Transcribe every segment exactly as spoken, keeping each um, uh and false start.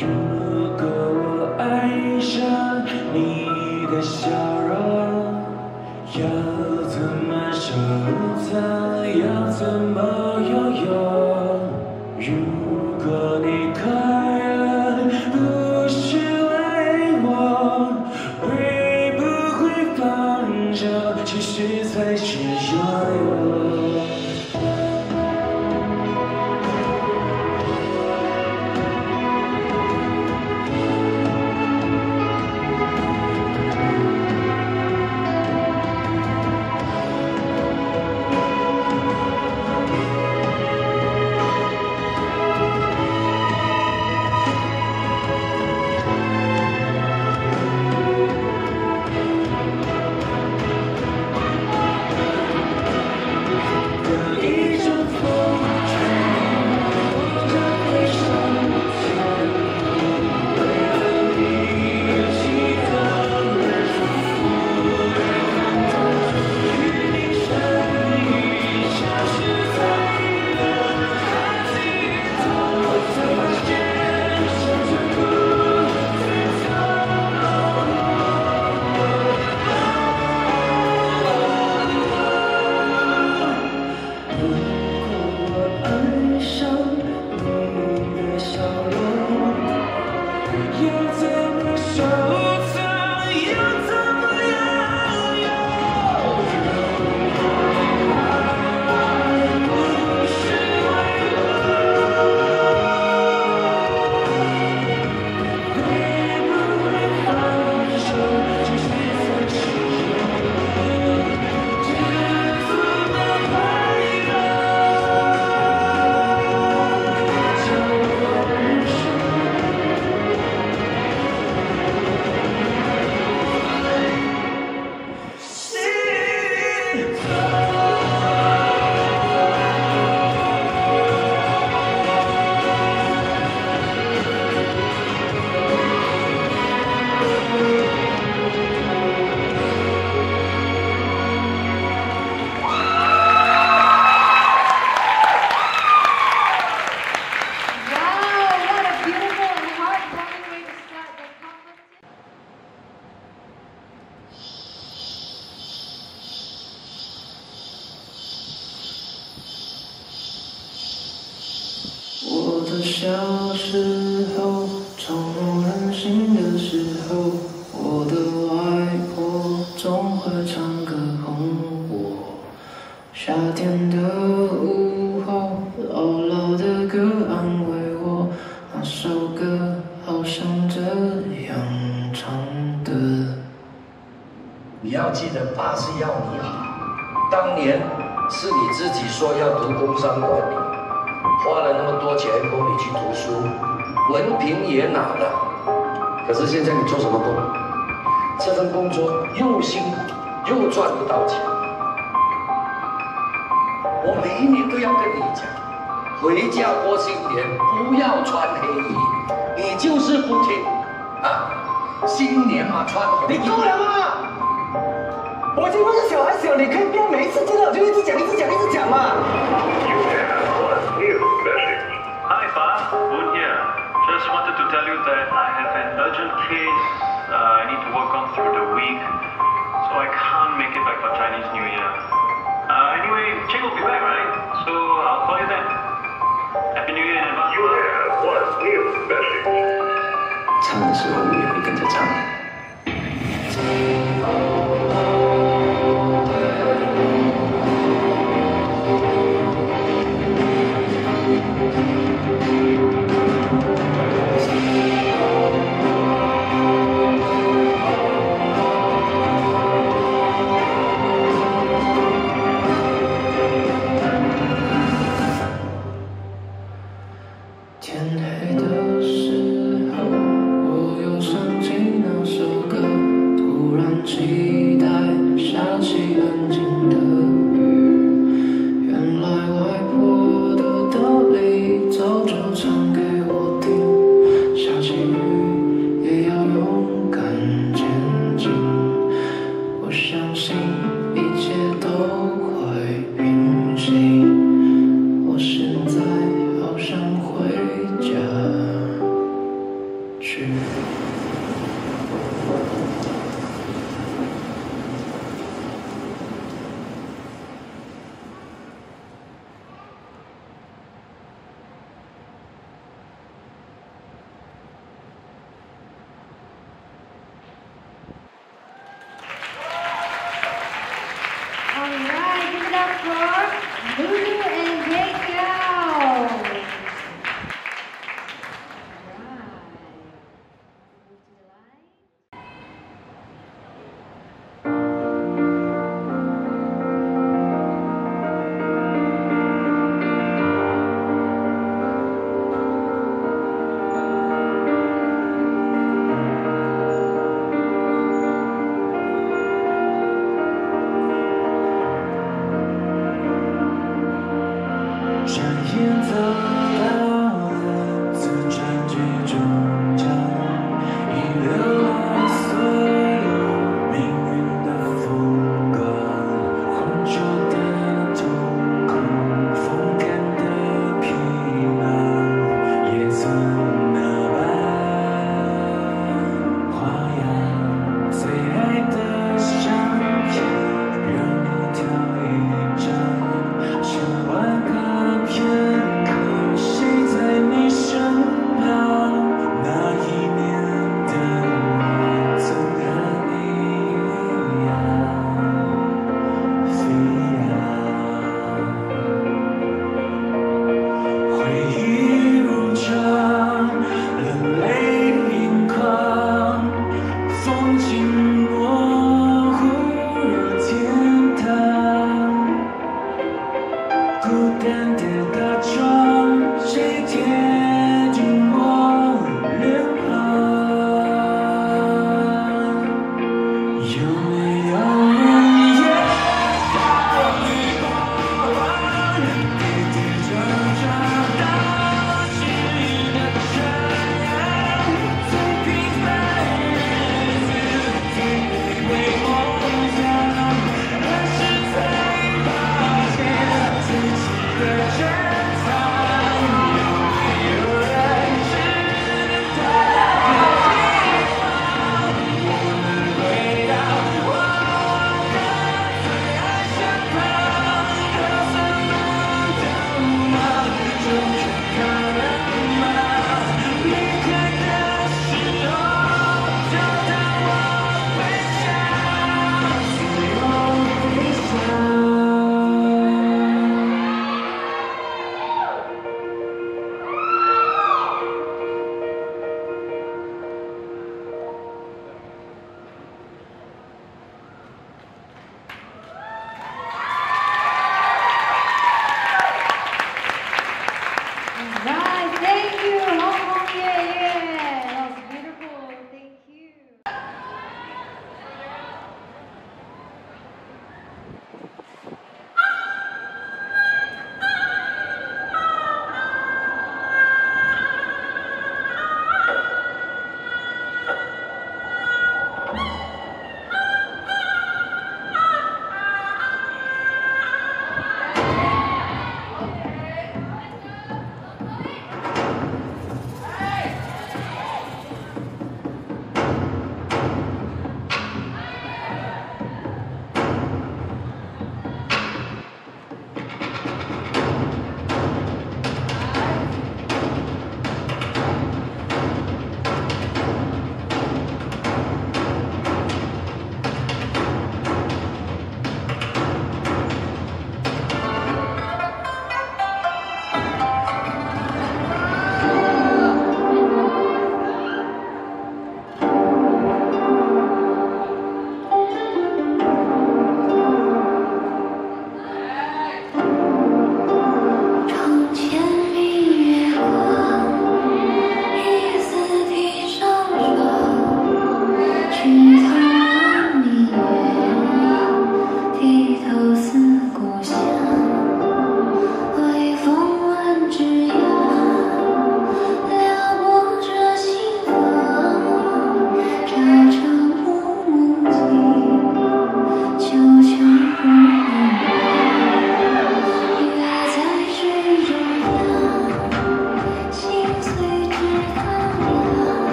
如果我爱上你的笑容，要怎么收藏？要怎么拥有？如果你快乐不是为我，会不会放手？其实才是拥有。 小时候，宠辱很心的时候，我的外婆总会唱歌哄我。夏天的午后，姥姥的歌安慰我，那首歌好像这样唱的：你要记得，爸是要你好。当年是你自己说要读工商管理。 花了那么多钱供你去读书，文凭也拿了，可是现在你做什么工？这份工作又辛苦又赚不到钱。我每一年都要跟你讲，回家过新年不要穿黑衣，你就是不听啊！新年嘛穿红衣。你够了吗？我这不是小孩子，你可以不要每一次见到我就一直讲一直讲一直讲嘛。 Hi, Pa. Bunya. Just wanted to tell you that I have an urgent case uh, I need to work on through the week, so I can't make it back for Chinese New Year. Uh, anyway, Cheng will be back, right? So I'll call you then. Happy New Year in advance. You have one new message. 唱的时候我也会跟着唱。 Oh,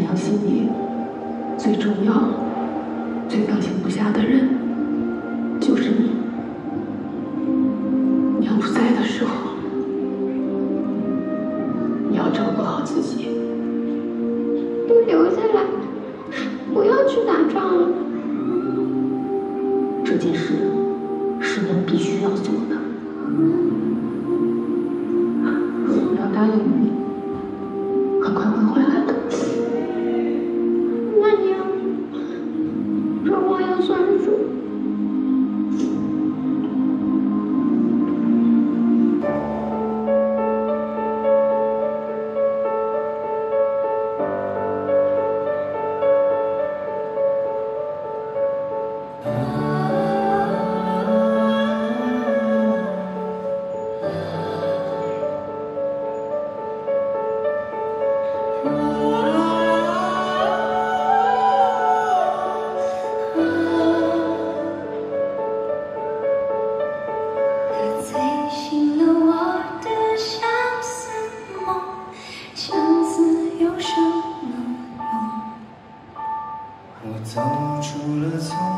良心里最重要、最放心不下的人，就是你。娘不在的时候，你要照顾好自己。都留下来，不要去打仗了。这件事是娘必须要做的。我要答应你。 很快会回来的。那娘，这话要算数。走出了丛林。